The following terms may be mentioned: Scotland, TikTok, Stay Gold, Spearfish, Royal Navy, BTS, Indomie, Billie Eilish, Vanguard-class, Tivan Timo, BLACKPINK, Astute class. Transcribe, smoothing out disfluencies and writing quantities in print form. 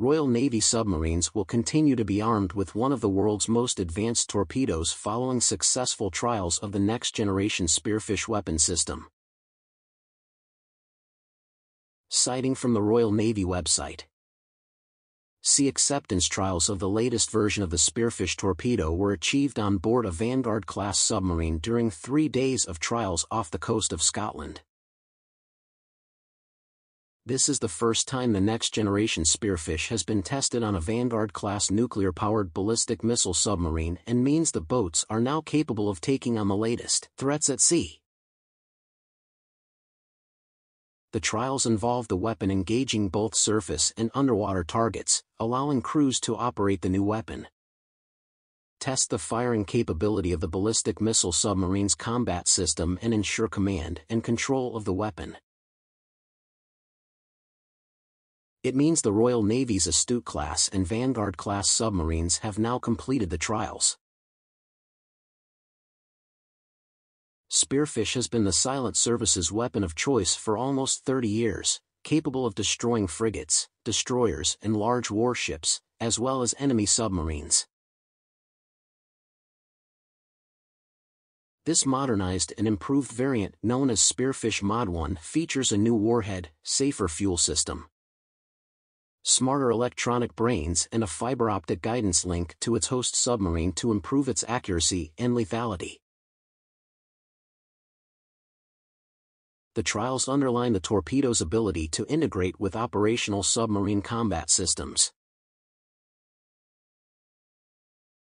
Royal Navy submarines will continue to be armed with one of the world's most advanced torpedoes following successful trials of the next-generation Spearfish weapon system. Citing from the Royal Navy website. Sea acceptance trials of the latest version of the Spearfish torpedo were achieved on board a Vanguard-class submarine during 3 days of trials off the coast of Scotland. This is the first time the next-generation Spearfish has been tested on a Vanguard-class nuclear-powered ballistic missile submarine and means the boats are now capable of taking on the latest threats at sea. The trials involved the weapon engaging both surface and underwater targets, allowing crews to operate the new weapon. Test the firing capability of the ballistic missile submarine's combat system and ensure command and control of the weapon. It means the Royal Navy's Astute class and Vanguard-class submarines have now completed the trials. Spearfish has been the Silent Service's weapon of choice for almost 30 years, capable of destroying frigates, destroyers and large warships, as well as enemy submarines. This modernized and improved variant, known as Spearfish Mod 1, features a new warhead, safer fuel system, smarter electronic brains and a fiber-optic guidance link to its host submarine to improve its accuracy and lethality. The trials underline the torpedo's ability to integrate with operational submarine combat systems.